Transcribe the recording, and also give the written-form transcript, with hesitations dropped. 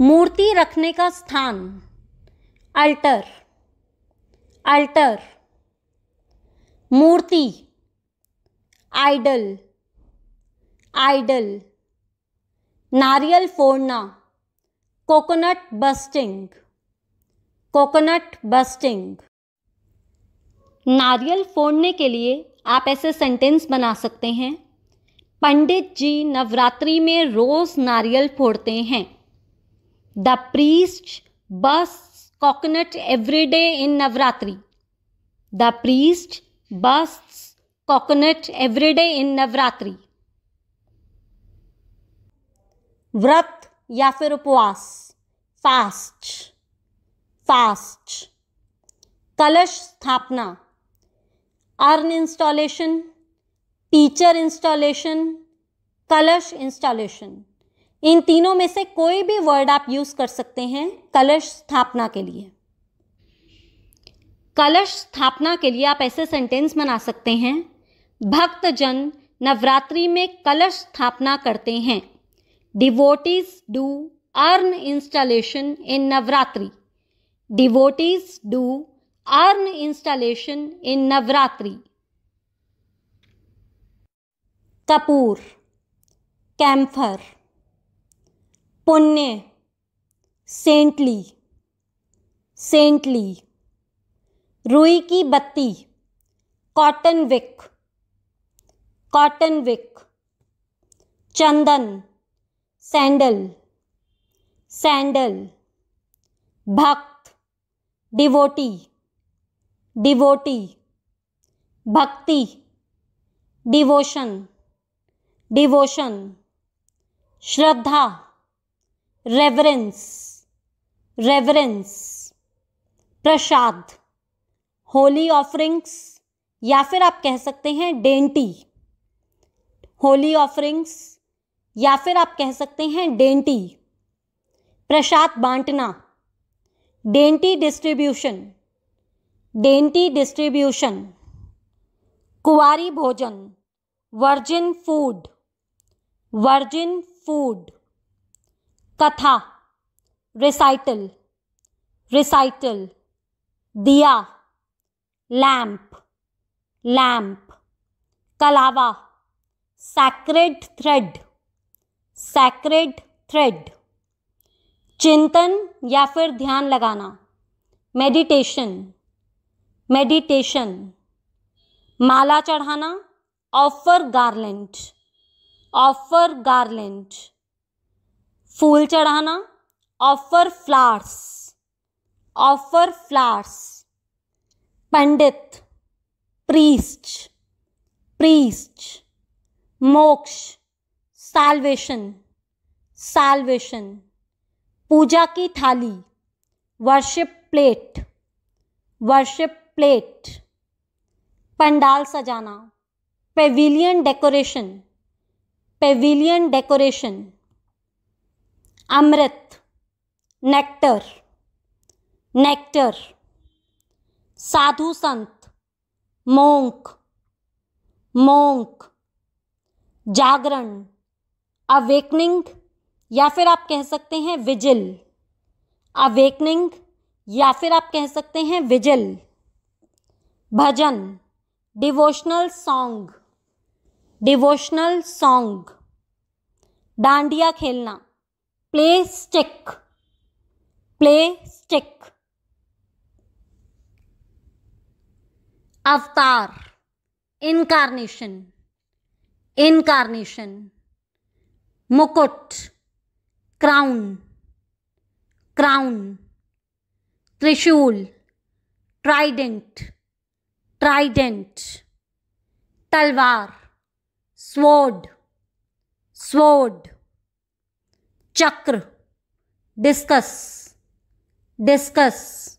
मूर्ति रखने का स्थान अल्टर, अल्टर। मूर्ति आइडल, आइडल। नारियल फोड़ना कोकोनट बस्टिंग, कोकोनट बस्टिंग। नारियल फोड़ने के लिए आप ऐसे सेंटेंस बना सकते हैं, पंडित जी नवरात्रि में रोज नारियल फोड़ते हैं। The priest busts coconut every day in Navratri, the priest busts coconut every day in Navratri. व्रत या फिर उपवास फास्ट, फास्ट। कलश स्थापना अर्न इंस्टॉलेशन, टीचर इंस्टॉलेशन, कलश इंस्टॉलेशन। इन तीनों में से कोई भी वर्ड आप यूज कर सकते हैं कलश स्थापना के लिए। कलश स्थापना के लिए आप ऐसे सेंटेंस बना सकते हैं, भक्तजन नवरात्रि में कलश स्थापना करते हैं। Devotees do urn installation in Navratri. Devotees do urn installation in Navratri. Kapoor, camphor. Punne, saintly, saintly. Rui ki batti, cotton wick, cotton wick. Chandan, sandal, sandal. भक्त डिवोटी, डिवोटी। भक्ति डिवोशन, डिवोशन। श्रद्धा reverence, reverence. प्रसाद holy offerings या फिर आप कह सकते हैं डेंटी, होली ऑफरिंग्स या फिर आप कह सकते हैं डेंटी। प्रसाद बांटना डेंटी डिस्ट्रीब्यूशन, डेंटी डिस्ट्रीब्यूशन। कुंवारी भोजन वर्जिन फूड, वर्जिन फूड। कथा रिसाइटल, रिसाइटल। दिया लैम्प, लैम्प। कलावा सैक्रेड थ्रेड, सैक्रेड थ्रेड। चिंतन या फिर ध्यान लगाना मेडिटेशन, मेडिटेशन। माला चढ़ाना ऑफर गार्लैंड, ऑफर गार्लैंड। फूल चढ़ाना ऑफर फ्लावर्स, ऑफर फ्लावर्स। पंडित प्रीस्ट, प्रीस्ट। मोक्ष साल्वेशन, साल्वेशन। पूजा की थाली worship plate, worship plate. Pandal सजाना पेविलियन डेकोरेशन, पेविलियन डेकोरेशन। अमृत नेक्टर, नेक्टर। साधु संत मोंक, मोंक। जागरण अवेकनिंग या फिर आप कह सकते हैं विजिल, अवेकनिंग या फिर आप कह सकते हैं विजिल। भजन डिवोशनल सॉन्ग, डिवोशनल सॉन्ग। डांडिया खेलना प्ले स्टिक, प्ले स्टिक। अवतार इनकार्नेशन, इनकार्नेशन। मुकुट क्राउन, क्राउन। त्रिशूल ट्राइडेंट, ट्राइडेंट। तलवार स्वॉर्ड, स्वॉर्ड। चक्र डिस्कस, डिस्कस।